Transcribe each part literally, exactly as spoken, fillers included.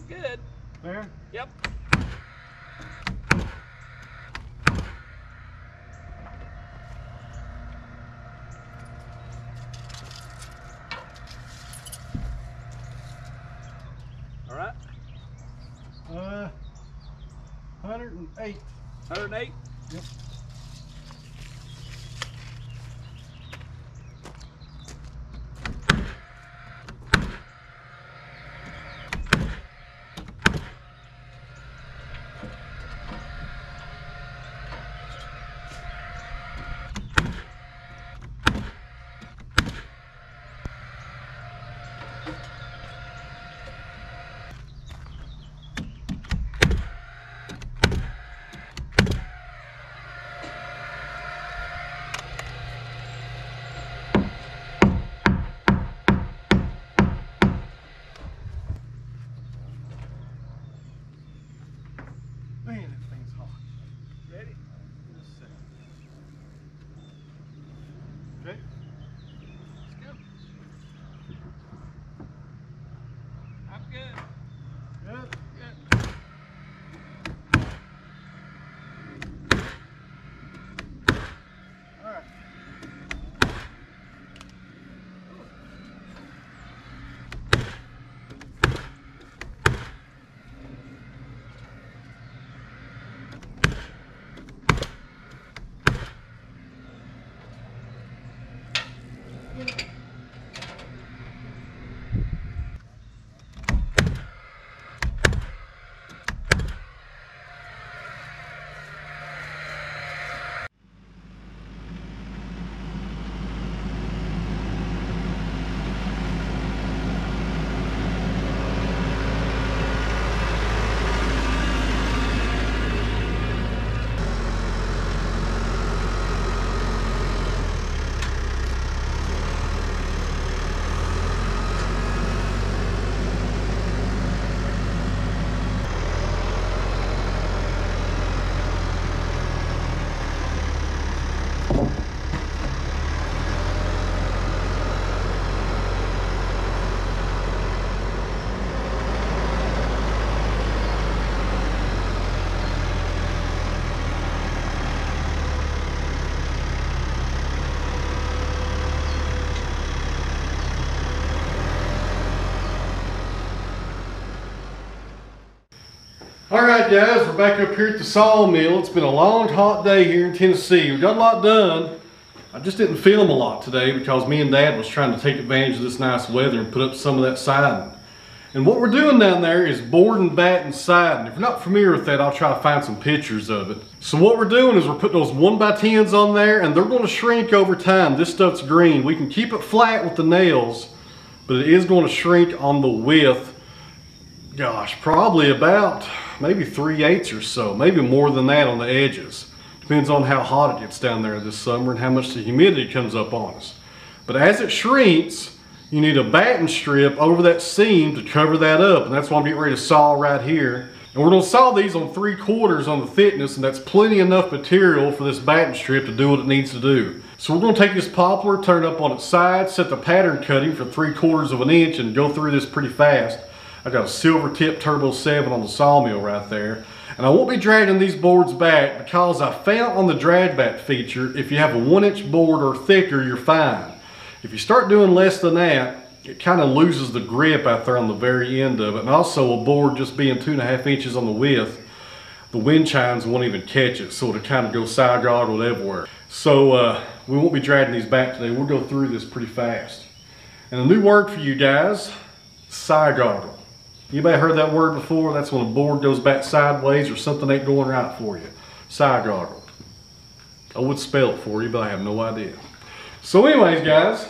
sounds good. There? Yep. All right. Uh, one oh eight. one oh eight? Yep. Alright guys, we're back up here at the sawmill. It's been a long hot day here in Tennessee. We got a lot done. I just didn't film a lot today because me and Dad was trying to take advantage of this nice weather and put up some of that siding. And what we're doing down there is board and batten siding. If you're not familiar with that, I'll try to find some pictures of it. So what we're doing is we're putting those one by tens on there and they're going to shrink over time. This stuff's green. We can keep it flat with the nails, but it is going to shrink on the width. Gosh, probably about maybe three eighths or so, maybe more than that on the edges. Depends on how hot it gets down there this summer and how much the humidity comes up on us. But as it shrinks, you need a batten strip over that seam to cover that up, and that's why I'm getting ready to saw right here. And we're gonna saw these on three quarters on the thickness, and that's plenty enough material for this batten strip to do what it needs to do. So we're gonna take this poplar, turn it up on its side, set the pattern cutting for three quarters of an inch and go through this pretty fast. I got a silver tip Turbo seven on the sawmill right there. And I won't be dragging these boards back because I found on the drag back feature, if you have a one inch board or thicker, you're fine. If you start doing less than that, it kind of loses the grip out there on the very end of it. And also a board just being two and a half inches on the width, the wind chimes won't even catch it. So it'll kind of go side guard or whatever. So uh, we won't be dragging these back today. We'll go through this pretty fast. And a new word for you guys, side guard. You may have heard that word before. That's when a board goes back sideways or something ain't going right for you. Side gargle. I would spell it for you, but I have no idea. So anyways, guys,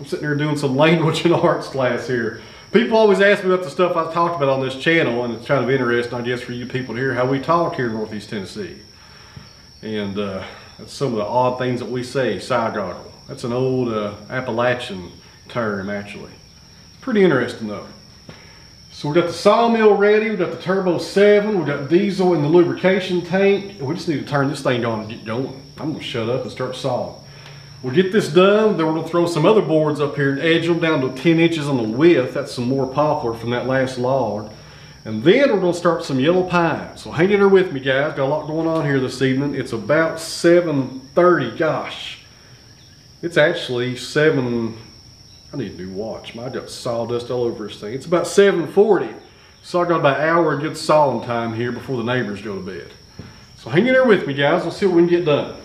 I'm sitting here doing some language and arts class here. People always ask me about the stuff I've talked about on this channel, and it's kind of interesting, I guess, for you people to hear how we talk here in Northeast Tennessee. And uh, that's some of the odd things that we say, side gargle. That's an old uh, Appalachian term, actually. Pretty interesting, though. So we got the sawmill ready, we got the Turbo seven, we got diesel in the lubrication tank. We just need to turn this thing on and get going. I'm gonna shut up and start sawing. We'll get this done, then we're gonna throw some other boards up here and edge them down to ten inches on the width. That's some more poplar from that last log. And then we're gonna start some yellow pine. So hang in there with me, guys. Got a lot going on here this evening. It's about seven thirty, gosh. It's actually seven, I need a new watch. Mine got sawdust all over this thing. It's about seven forty. So I got about an hour of good sawing time here before the neighbors go to bed. So hang in there with me, guys. We'll see what we can get done.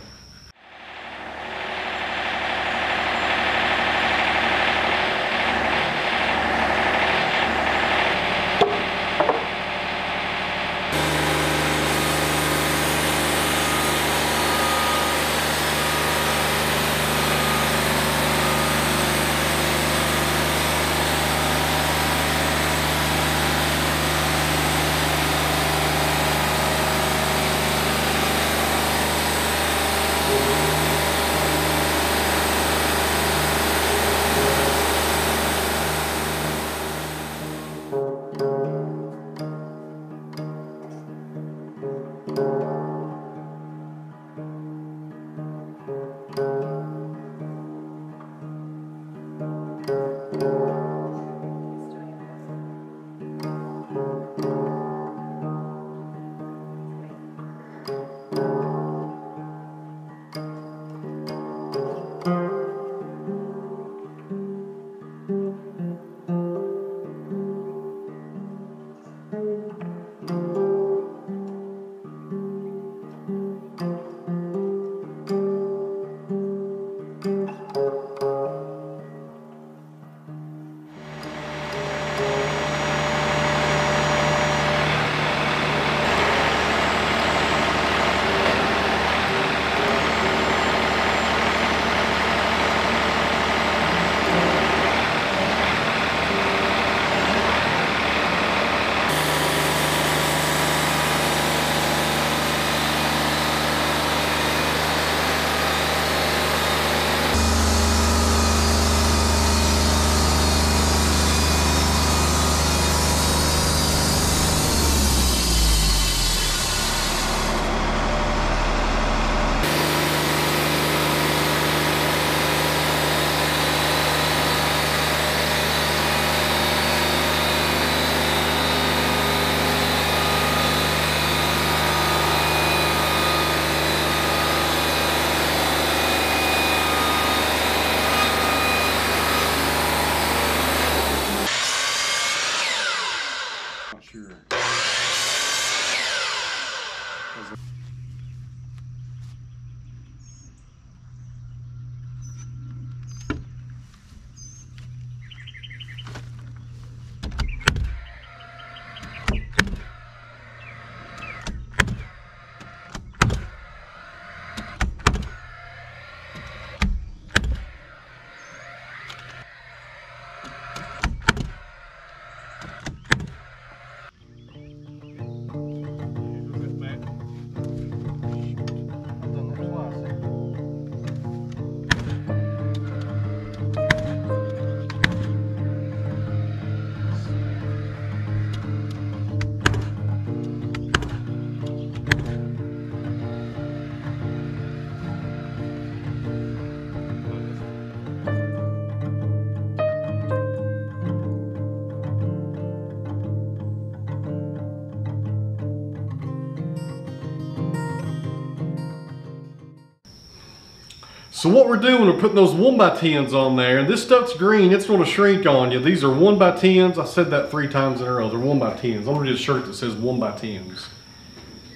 So what we're doing, we're putting those one by tens on there, and this stuff's green, it's gonna shrink on you. These are one by tens, I said that three times in a row, they're one by tens. I'm gonna do a shirt that says one by tens.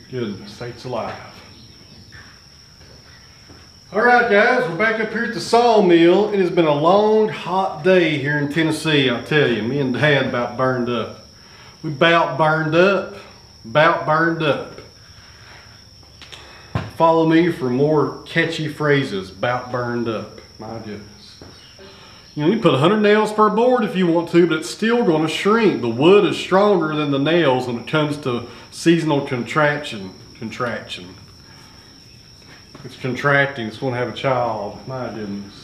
Goodness, sakes alive. All right guys, we're back up here at the sawmill. It has been a long, hot day here in Tennessee, I tell you. Me and Dad about burned up. We about burned up, about burned up. Follow me for more catchy phrases about burned up. My goodness. You know, you put one hundred nails per board if you want to, but it's still going to shrink. The wood is stronger than the nails when it comes to seasonal contraction. Contraction. It's contracting. It's going to have a child. My goodness.